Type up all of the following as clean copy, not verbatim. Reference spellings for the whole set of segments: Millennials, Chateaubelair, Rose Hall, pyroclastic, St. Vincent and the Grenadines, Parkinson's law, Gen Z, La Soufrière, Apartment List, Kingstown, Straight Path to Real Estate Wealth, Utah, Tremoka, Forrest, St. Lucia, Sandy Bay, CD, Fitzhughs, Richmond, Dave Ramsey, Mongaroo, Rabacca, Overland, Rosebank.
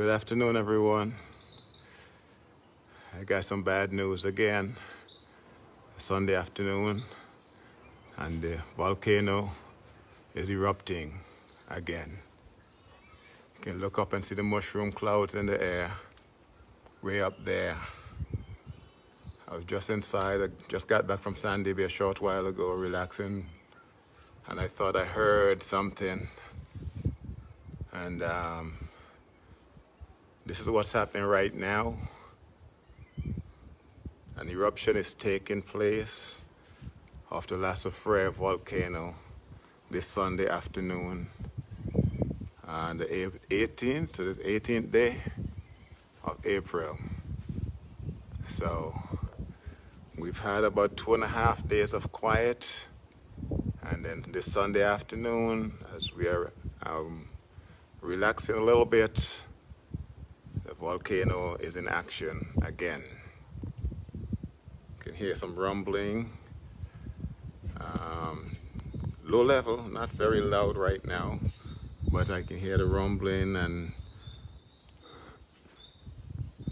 Good afternoon, everyone. I got some bad news again. Sunday afternoon, and the volcano is erupting again. You can look up and see the mushroom clouds in the air, way up there. I was just inside, I just got back from Sandy Bay a short while ago, relaxing, and I thought I heard something. And this is what's happening right now. An eruption is taking place off the La Soufrière volcano this Sunday afternoon, on the 18th, so this 18th day of April. So we've had about 2.5 days of quiet, and then this Sunday afternoon, as we are relaxing a little bit, the volcano is in action again. You can hear some rumbling, low level, not very loud right now, but I can hear the rumbling, and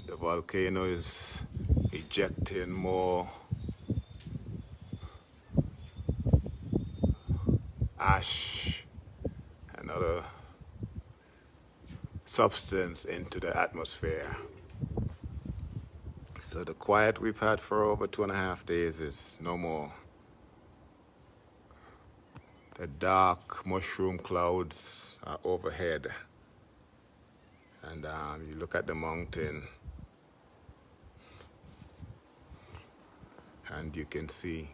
the volcano is ejecting more ash and other substance into the atmosphere. So the quiet we've had for over 2.5 days is no more. The dark mushroom clouds are overhead, and you look at the mountain and you can see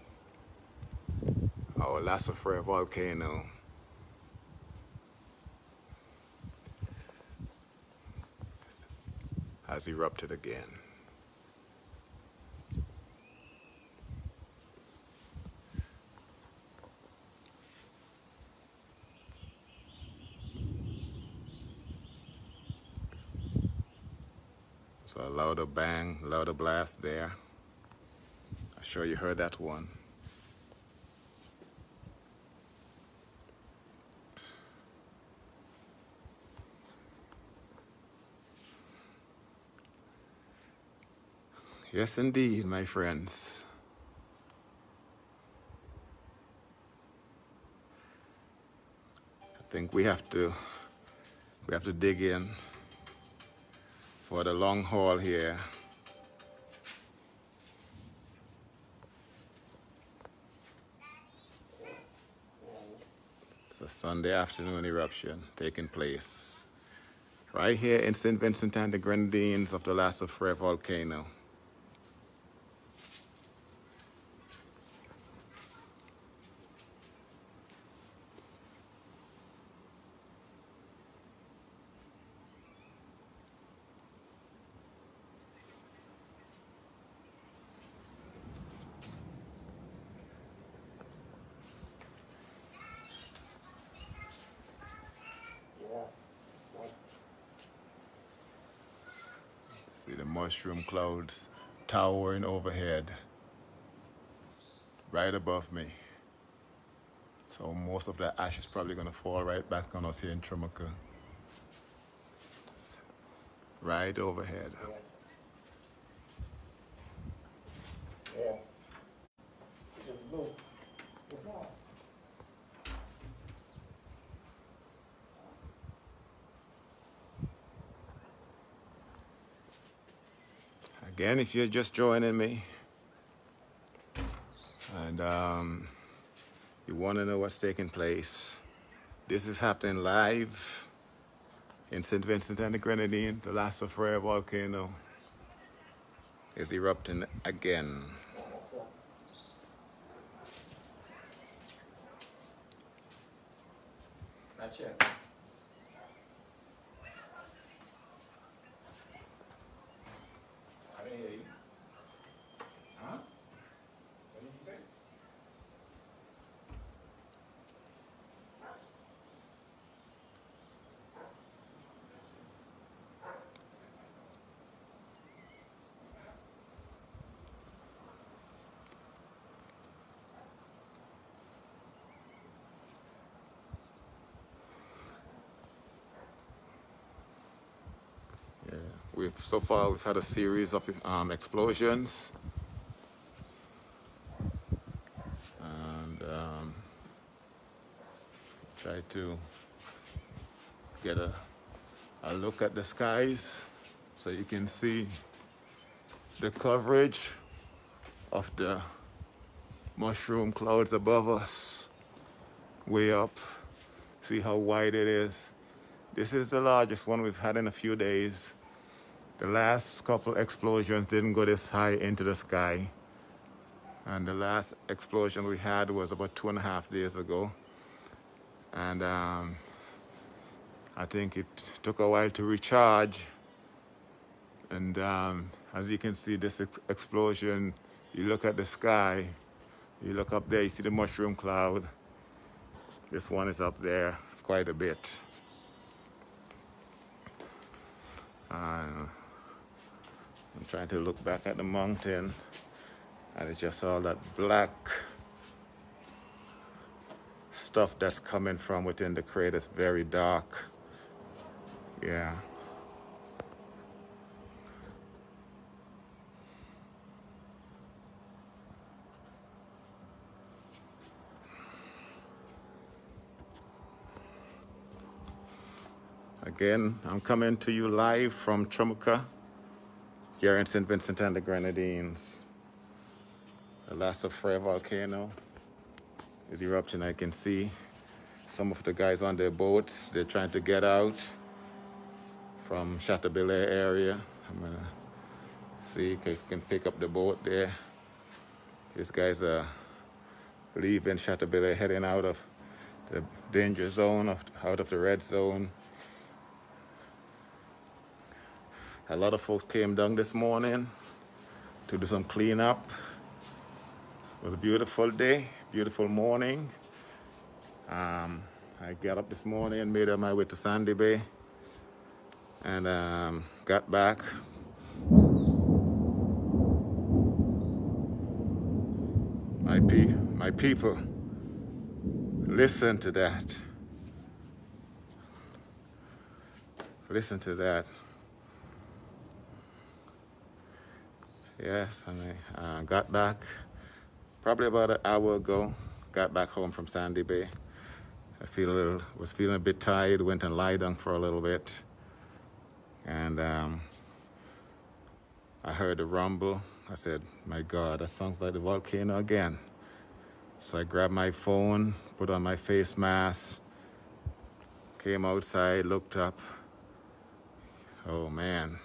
our La Soufrière volcano. Has erupted again. So a louder bang, louder blast there. I'm sure you heard that one. Yes, indeed, my friends. I think we have to dig in for the long haul here. It's a Sunday afternoon eruption taking place right here in St. Vincent and the Grenadines of the La Soufrière volcano. See the mushroom clouds towering overhead, right above me. So most of that ash is probably gonna fall right back on us here in Tremoka. Right overhead. Yeah. Again, if you're just joining me and you want to know what's taking place, this is happening live in St. Vincent and the Grenadines. The La Soufrière volcano is erupting again. Not yet. So far we've had a series of explosions, and try to get a look at the skies so you can see the coverage of the mushroom clouds above us, way up. See how wide it is. This is the largest one we've had in a few days. The last couple explosions didn't go this high into the sky. And the last explosion we had was about 2.5 days ago. And I think it took a while to recharge. And as you can see, this explosion, you look at the sky, you look up there, you see the mushroom cloud. This one is up there quite a bit. I'm trying to look back at the mountain, and it's just all that black stuff that's coming from within the crater. It's very dark. Yeah. Again, I'm coming to you live from Tremoka, here in St. Vincent and the Grenadines. The La Soufrière volcano is erupting. I can see some of the guys on their boats. They're trying to get out from Chateaubelair area. I'm gonna see if I can pick up the boat there. These guys are leaving Chateaubelair, heading out of the danger zone, out of the red zone. A lot of folks came down this morning to do some cleanup. It was a beautiful day, beautiful morning. I got up this morning, made my way to Sandy Bay, and got back. My people, listen to that. Listen to that. Yes, and I got back probably about an hour ago. Got back home from Sandy Bay. I was feeling a bit tired. Went and lied down for a little bit, and I heard a rumble. I said, "My God, that sounds like the volcano again." So I grabbed my phone, put on my face mask, came outside, looked up. Oh man.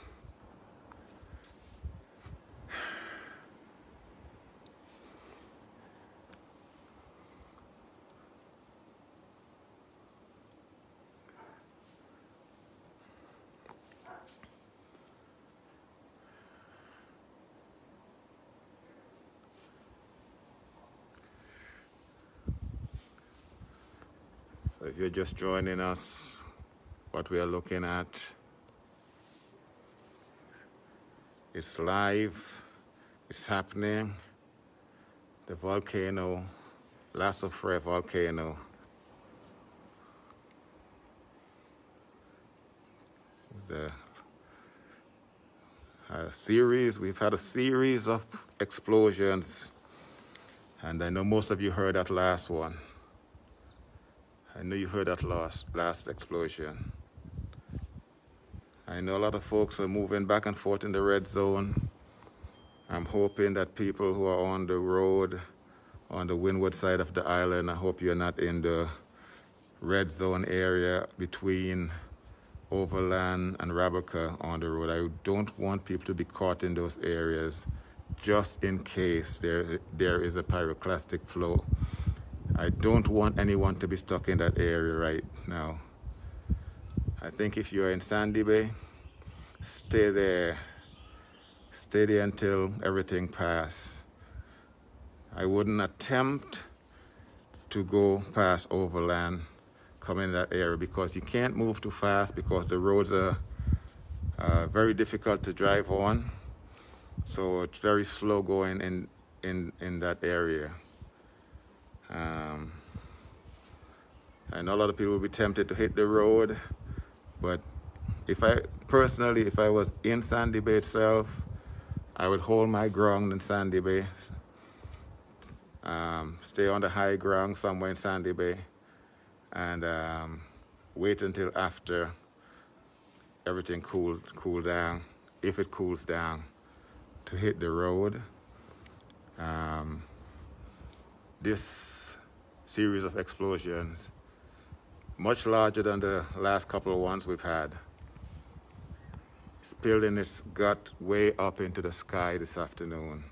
So if you're just joining us, what we are looking at is live, it's happening. The volcano, La Soufrière volcano. We've had a series of explosions, and I know most of you heard that last one. I know you heard that last explosion. I know a lot of folks are moving back and forth in the red zone. I'm hoping that people who are on the road, on the windward side of the island, I hope you're not in the red zone area between Overland and Rabacca on the road. I don't want people to be caught in those areas, just in case there is a pyroclastic flow. I don't want anyone to be stuck in that area right now. I think if you're in Sandy Bay, stay there. Stay there until everything passes. I wouldn't attempt to go past Overland, come in that area, because you can't move too fast because the roads are very difficult to drive on. So it's very slow going in that area. I know a lot of people will be tempted to hit the road, but if I personally, if I was in Sandy Bay itself, I would hold my ground in Sandy Bay, stay on the high ground somewhere in Sandy Bay, and wait until after everything cool down, if it cools down, to hit the road. This series of explosions, much larger than the last couple of ones we've had, spilling its gut way up into the sky this afternoon.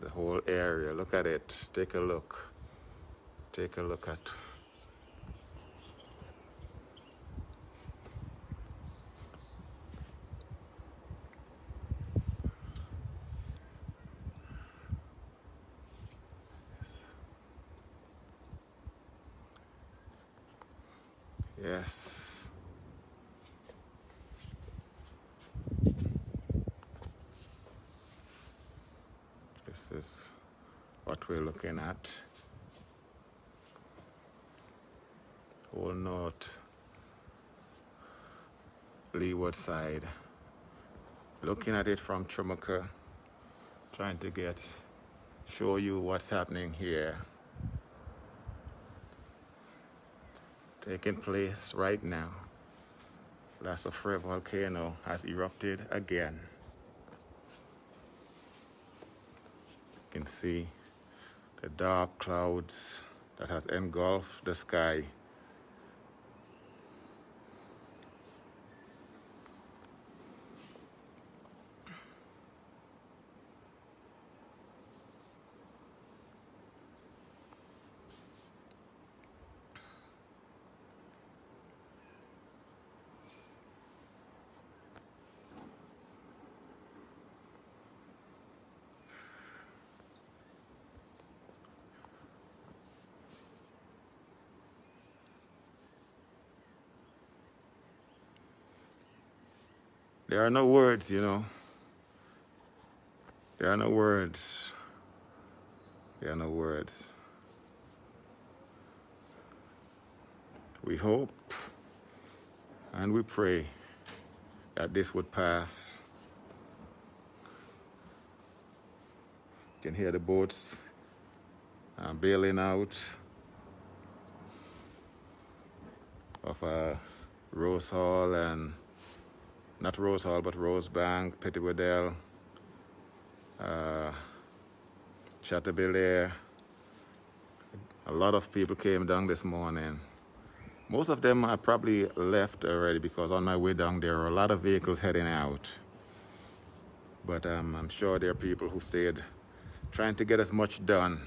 The whole area, look at it, take a look at it. Yes. This is what we're looking at. Whole north leeward side. Looking at it from Tremoka, trying to show you what's happening here. Taking place right now. La Soufrière volcano has erupted again. You can see the dark clouds that has engulfed the sky. There are no words, you know. There are no words. There are no words. We hope and we pray that this would pass. You can hear the boats bailing out of Rose Hall and not Rose Hall, but Rosebank, Fitzhughs, Chateaubelair. A lot of people came down this morning. Most of them are probably left already because on my way down there are a lot of vehicles heading out. But I'm sure there are people who stayed trying to get as much done.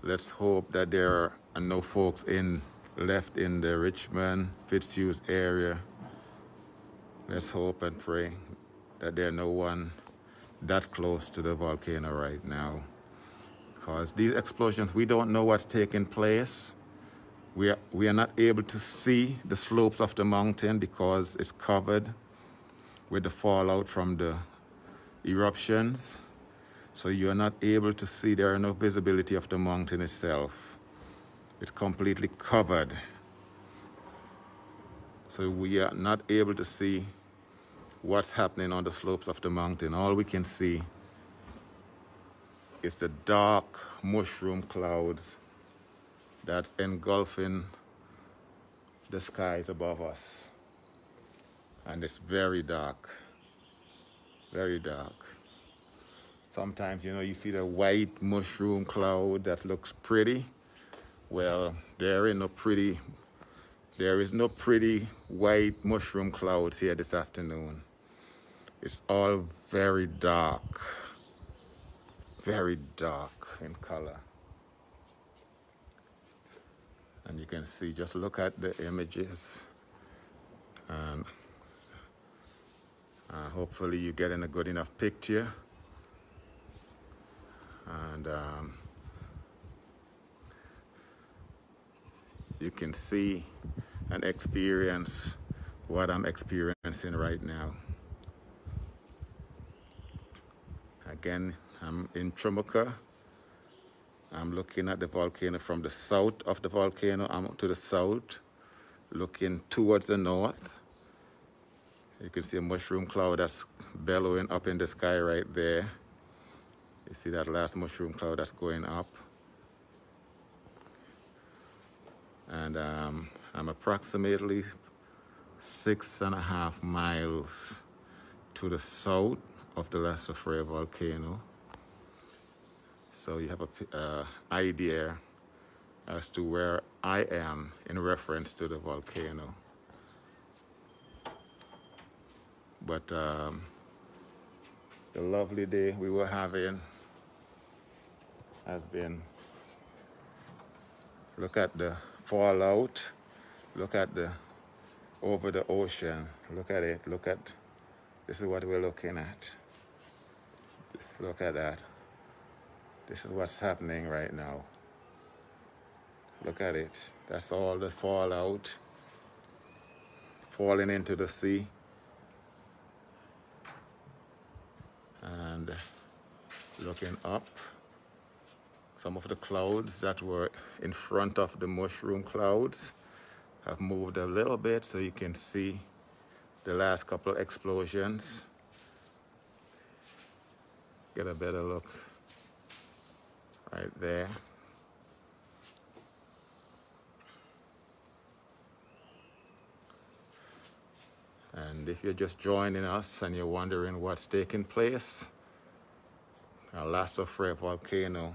Let's hope that there are no folks left in the Richmond, Fitzhughs area. Let's hope and pray that there are no one that close to the volcano right now. Because these explosions, we don't know what's taking place. We are not able to see the slopes of the mountain because it's covered with the fallout from the eruptions. So you are not able to see, there are no visibility of the mountain itself. It's completely covered. So we are not able to see what's happening on the slopes of the mountain. All we can see is the dark mushroom clouds that's engulfing the skies above us. And it's very dark, very dark. Sometimes, you know, you see the white mushroom cloud that looks pretty. Well, there is no pretty white mushroom clouds here this afternoon. It's all very dark in color. And you can see, just look at the images. And hopefully you're getting a good enough picture. And you can see and experience what I'm experiencing right now. Again, I'm in Tremoka. I'm looking at the volcano from the south of the volcano. I'm up to the south, looking towards the north. You can see a mushroom cloud that's bellowing up in the sky right there. You see that last mushroom cloud that's going up. And I'm approximately 6.5 miles to the south of the La Soufrière volcano. So you have an idea as to where I am in reference to the volcano. But the lovely day we were having has been, look at the fallout, look at the over the ocean, look at it, look at, this is what we're looking at. Look at that. This is what's happening right now. Look at it. That's all the fallout falling into the sea. And looking up, some of the clouds that were in front of the mushroom clouds have moved a little bit, so you can see the last couple explosions. Get a better look. Right there. And if you're just joining us and you're wondering what's taking place, our La Soufrière volcano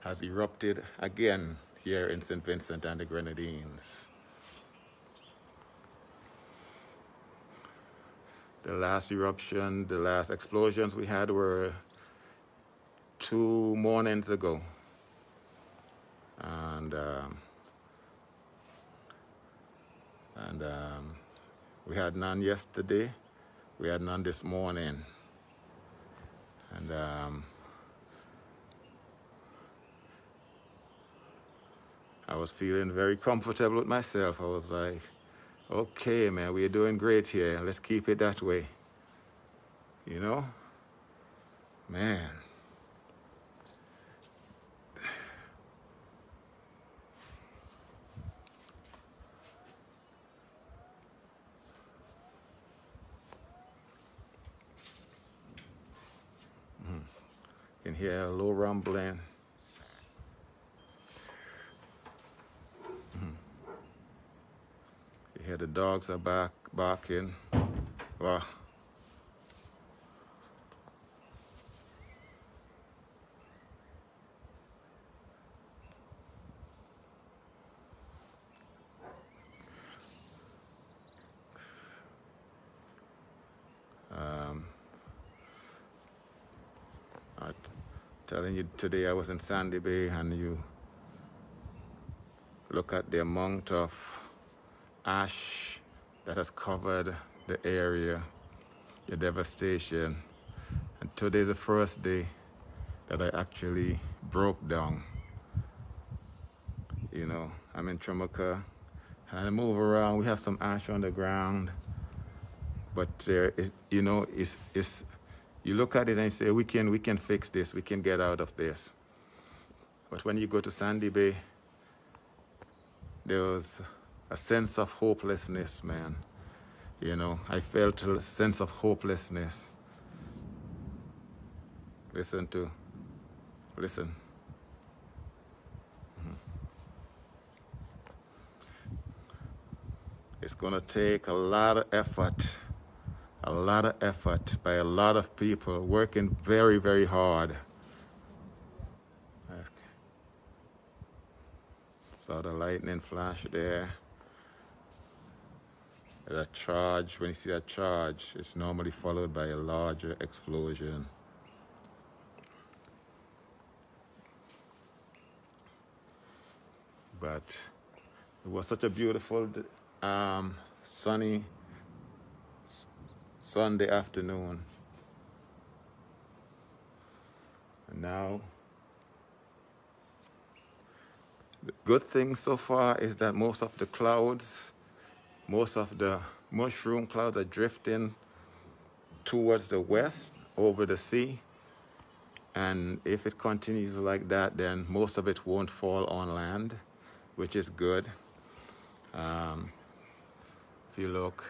has erupted again here in St. Vincent and the Grenadines. The last eruption, the last explosions we had were 2 mornings ago. And we had none yesterday, we had none this morning. And I was feeling very comfortable with myself. I was like, okay, man, we're doing great here. Let's keep it that way. You know? Man. You can hear a low rumbling. Here the dogs are barking. Wow. I'm telling you, today I was in Sandy Bay, and you look at the amount of ash that has covered the area, the devastation. And today's the first day that I actually broke down. You know, I'm in Tremoka, and I move around. We have some ash on the ground, but you know, it's you look at it and you say, we can fix this. We can get out of this. But when you go to Sandy Bay, there was a sense of hopelessness, man. You know, I felt a sense of hopelessness. Listen. It's gonna take a lot of effort by a lot of people working very, very hard. Saw the lightning flash there. That charge, when you see that charge, it's normally followed by a larger explosion. But it was such a beautiful sunny Sunday afternoon. And now, the good thing so far is that most of the clouds, most of the mushroom clouds are drifting towards the west over the sea, and if it continues like that, then most of it won't fall on land, which is good. If you look,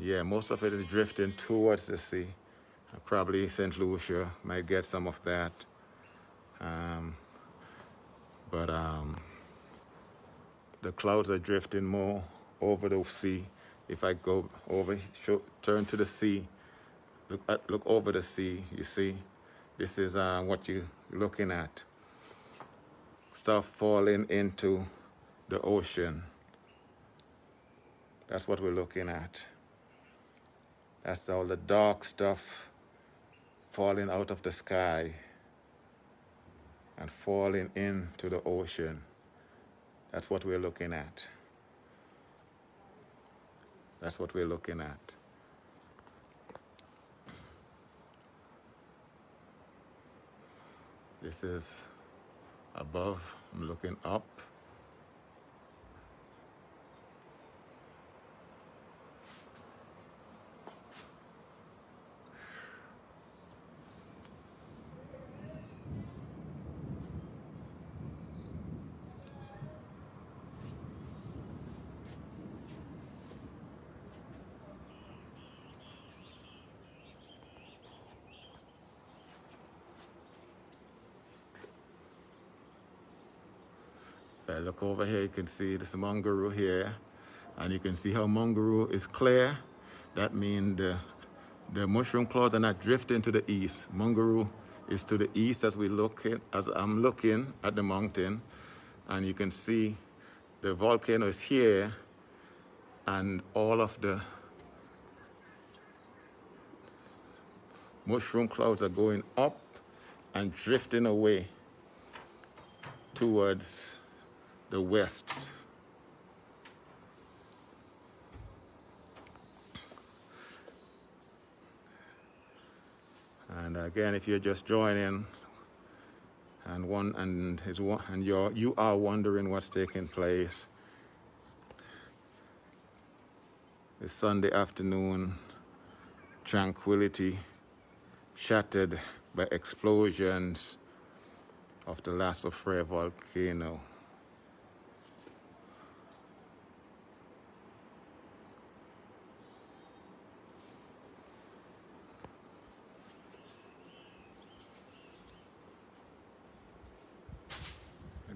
yeah, most of it is drifting towards the sea. Probably St. Lucia might get some of that, but the clouds are drifting more over the sea. If I go over, turn to the sea, look over the sea, you see, this is what you're looking at. Stuff falling into the ocean. That's what we're looking at. That's all the dark stuff falling out of the sky and falling into the ocean. That's what we're looking at. That's what we're looking at. This is above, I'm looking up. If I look over here, you can see this Mongaroo here, and you can see how Mongaroo is clear. That means the mushroom clouds are not drifting to the east. Mongaroo is to the east as we look in, as I'm looking at the mountain, and you can see the volcano is here, and all of the mushroom clouds are going up and drifting away towards the west. And again, if you're just joining, you are wondering what's taking place. This Sunday afternoon, tranquility shattered by explosions of the La Soufrière volcano.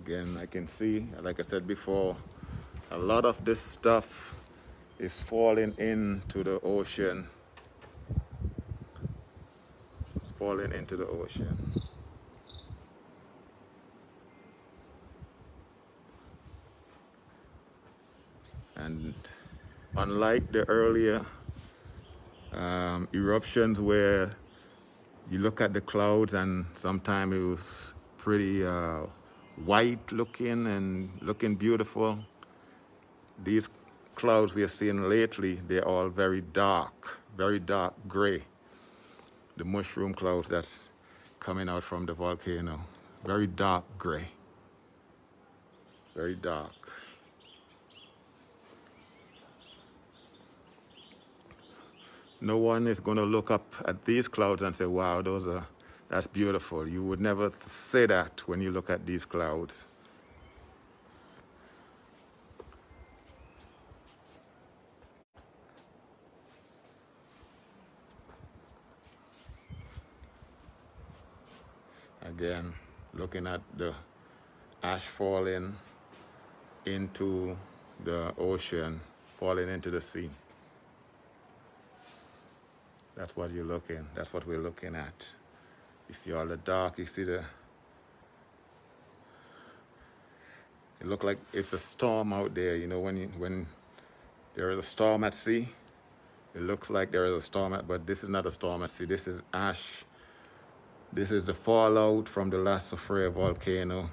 Again, I can see, like I said before, a lot of this stuff is falling into the ocean. It's falling into the ocean. And unlike the earlier eruptions where you look at the clouds and sometimes it was pretty white looking and looking beautiful, these clouds we are seeing lately, they're all very dark gray. The mushroom clouds that's coming out from the volcano, very dark gray, very dark. No one is going to look up at these clouds and say, wow, those are, that's beautiful. You would never say that when you look at these clouds. Again, looking at the ash falling into the ocean, falling into the sea. That's what you're looking, that's what we're looking at. You see all the dark, you see the, it looks like it's a storm out there. You know, when there is a storm at sea, it looks like there is a storm at, but this is not a storm at sea, this is ash. This is the fallout from the La Soufrière volcano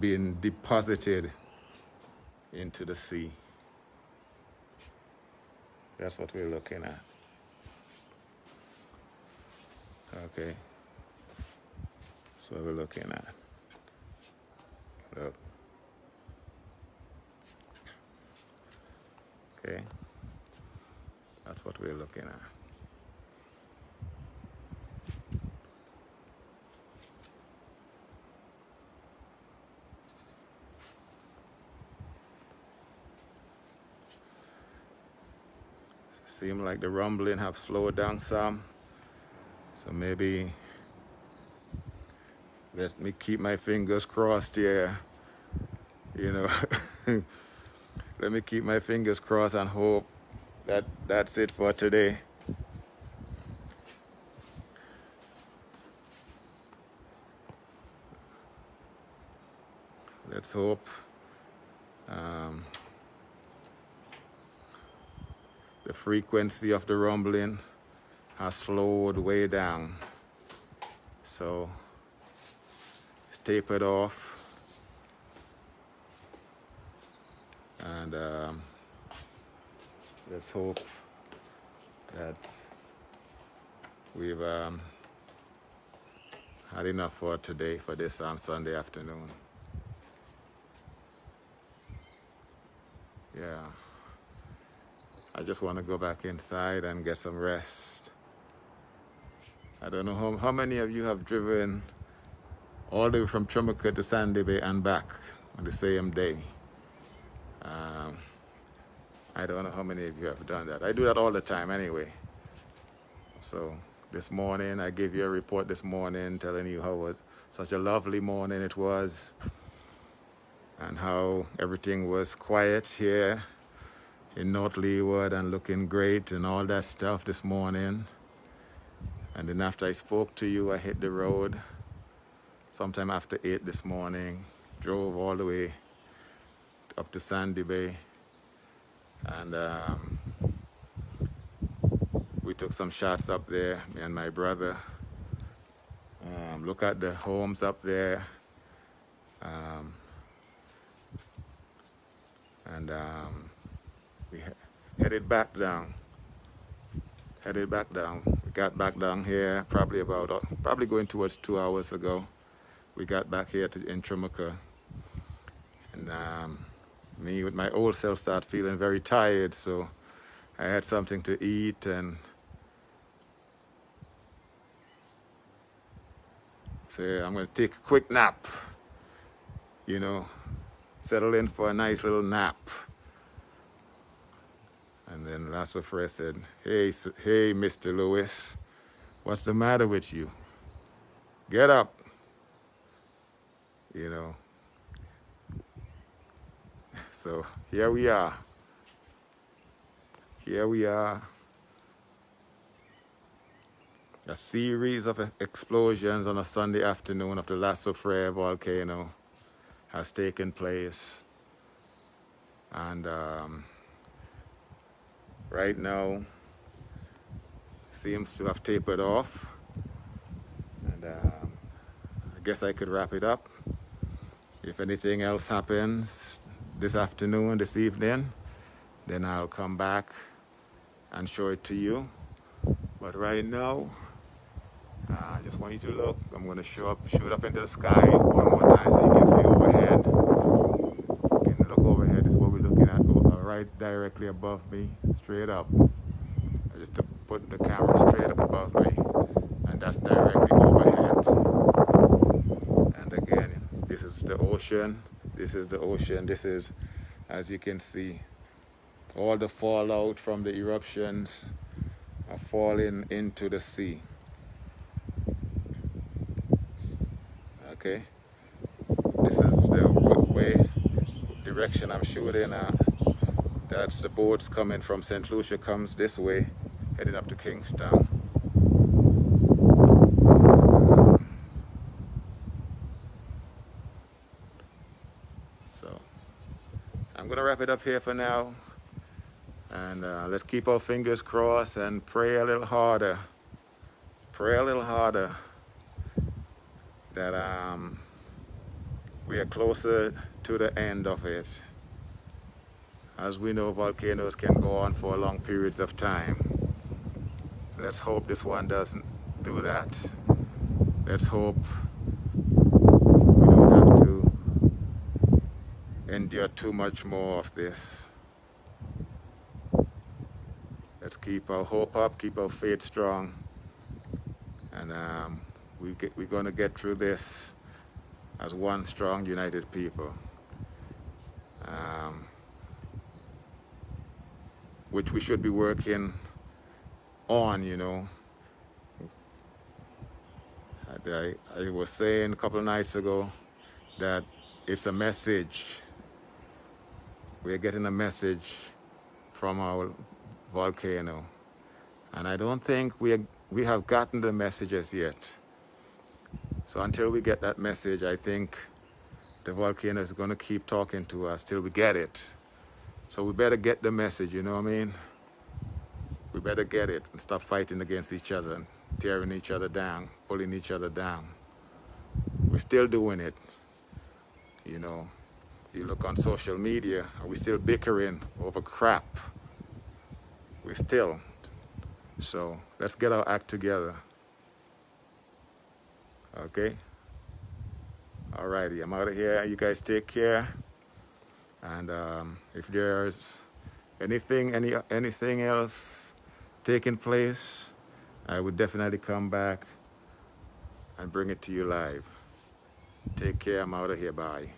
being deposited into the sea. That's what we're looking at. Okay. So we're looking at, look, okay, That's what we're looking at. Seems like the rumbling have slowed down some, so maybe let me keep my fingers crossed here, you know. Let me keep my fingers crossed and hope that that's it for today. Let's hope the frequency of the rumbling has slowed way down, so it's tapered off, and let's hope that we've had enough for today, for this Sunday afternoon. Yeah, I just want to go back inside and get some rest. I don't know how many of you have driven all the way from Tremoka to Sandy Bay and back on the same day. I don't know how many of you have done that. I do that all the time anyway. So this morning, I gave you a report this morning telling you how it was such a lovely morning it was, and how everything was quiet here in North Leeward and looking great and all that stuff this morning. And then after I spoke to you, I hit the road sometime after 8 this morning, drove all the way up to Sandy Bay, and we took some shots up there, me and my brother. Look at the homes up there, we headed back down. We got back down here probably going towards 2 hours ago. We got back here in Tremoka, and me with my old self start feeling very tired, so I had something to eat, and say I'm gonna take a quick nap, you know, settle in for a nice little nap. And then La Soufrière said, hey, Mr. Lewis, what's the matter with you? Get up, you know. So here we are. Here we are. A series of explosions on a Sunday afternoon of the La Soufrière volcano has taken place. And right now, seems to have tapered off, and I guess I could wrap it up. If anything else happens this afternoon, this evening, then I'll come back and show it to you. But right now, I just want you to look. I'm going to shoot up into the sky one more time so you can see overhead. You can look overhead. It's what we're looking at, right directly above me. Straight up. I just put the camera straight up above me, and that's directly overhead. And again, this is the ocean. This is the ocean. This is, as you can see, all the fallout from the eruptions are falling into the sea. Okay, this is the direction I'm shooting at. That's the boats coming from St. Lucia, comes this way, heading up to Kingstown. So I'm gonna wrap it up here for now, and let's keep our fingers crossed and pray a little harder. Pray a little harder that we are closer to the end of it. As we know, volcanoes can go on for long periods of time. Let's hope this one doesn't do that. Let's hope we don't have to endure too much more of this. Let's keep our hope up, keep our faith strong, and we're going to get through this as one strong, united people, which we should be working on, you know. I was saying a couple of nights ago that it's a message. We're getting a message from our volcano, and I don't think we have gotten the message as yet. So until we get that message, I think the volcano is going to keep talking to us till we get it. So we better get the message, you know what I mean? We better get it and stop fighting against each other and tearing each other down, pulling each other down. We're still doing it, you know. You look on social media, we're still bickering over crap. We're still. So let's get our act together. Okay? Alrighty, I'm out of here. You guys take care. And if there's anything, anything else taking place, I would definitely come back and bring it to you live. Take care. I'm out of here. Bye.